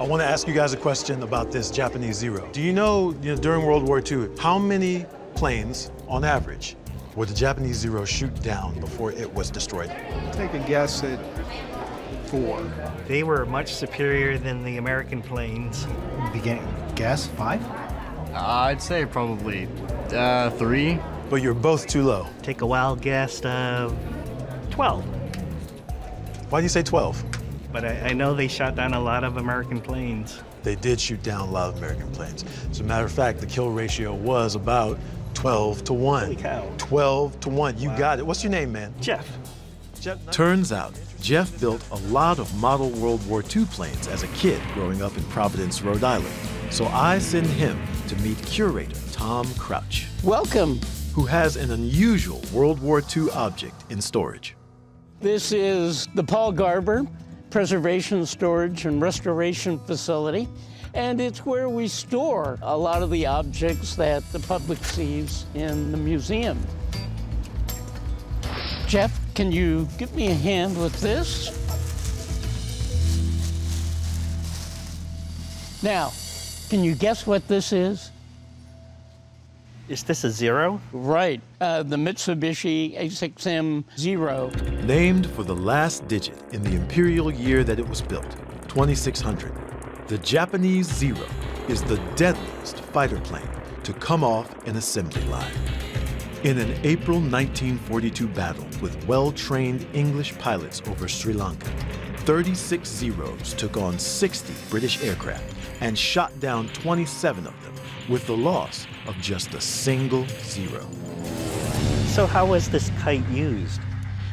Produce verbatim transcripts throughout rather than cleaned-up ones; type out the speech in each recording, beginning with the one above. I want to ask you guys a question about this Japanese Zero. Do you know, you know during World War Two, how many planes, on average, would the Japanese Zero shoot down before it was destroyed? I'll take a guess at four. They were much superior than the American planes. Beginning guess, five? Uh, I'd say probably uh, three. But you're both too low. Take a wild guess, uh, twelve. Why do you say twelve? But I, I know they shot down a lot of American planes. They did shoot down a lot of American planes. As a matter of fact, the kill ratio was about twelve to one. Holy cow. twelve to one, you wow. got it. What's your name, man? Jeff. Jeff. Turns out, Jeff built a lot of model World War Two planes as a kid growing up in Providence, Rhode Island. So I send him to meet curator Tom Crouch. Welcome. Who has an unusual World War Two object in storage. This is the Paul Garber Preservation, Storage, and Restoration Facility, and it's where we store a lot of the objects that the public sees in the museum. Jeff, can you give me a hand with this? Now, can you guess what this is? Is this a Zero? Right, uh, the Mitsubishi A six M Zero. Named for the last digit in the imperial year that it was built, twenty-six hundred. The Japanese Zero is the deadliest fighter plane to come off an assembly line. In an April nineteen forty-two battle with well-trained English pilots over Sri Lanka, thirty-six Zeros took on sixty British aircraft and shot down twenty-seven of them, with the loss of just a single Zero. So how was this kite used?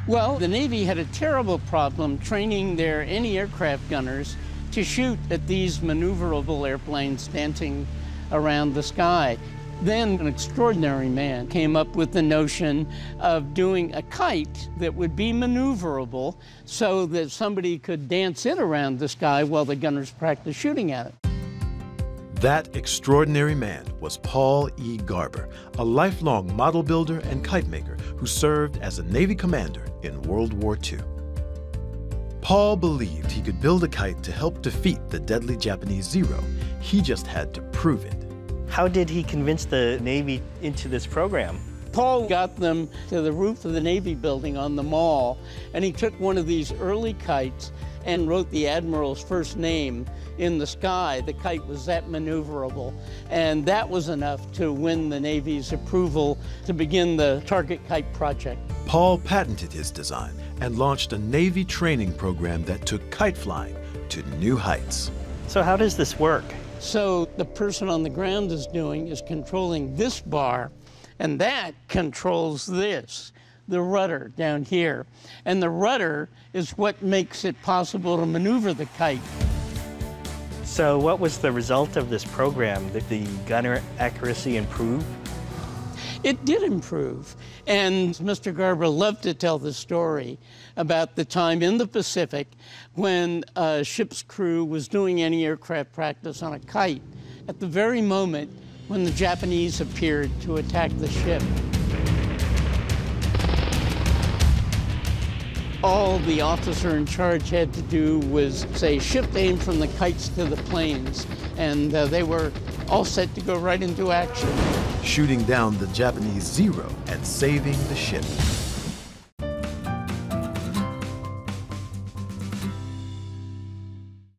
Well, the Navy had a terrible problem training their anti-aircraft gunners to shoot at these maneuverable airplanes dancing around the sky. Then an extraordinary man came up with the notion of doing a kite that would be maneuverable so that somebody could dance it around the sky while the gunners practiced shooting at it. That extraordinary man was Paul E. Garber, a lifelong model builder and kite maker who served as a Navy commander in World War Two. Paul believed he could build a kite to help defeat the deadly Japanese Zero. He just had to prove it. How did he convince the Navy into this program? Paul got them to the roof of the Navy building on the mall, and he took one of these early kites and wrote the admiral's first name in the sky. The kite was that maneuverable, and that was enough to win the Navy's approval to begin the Target Kite Project. Paul patented his design and launched a Navy training program that took kite flying to new heights. So how does this work? So the person on the ground is doing is controlling this bar, and that controls this, the rudder down here. And the rudder is what makes it possible to maneuver the kite. So what was the result of this program? Did the gunner accuracy improve? It did improve. And Mister Garber loved to tell the story about the time in the Pacific when a ship's crew was doing anti-aircraft practice on a kite at the very moment when the Japanese appeared to attack the ship. All the officer in charge had to do was say, shift aim from the kites to the planes, and uh, they were all set to go right into action. Shooting down the Japanese Zero and saving the ship.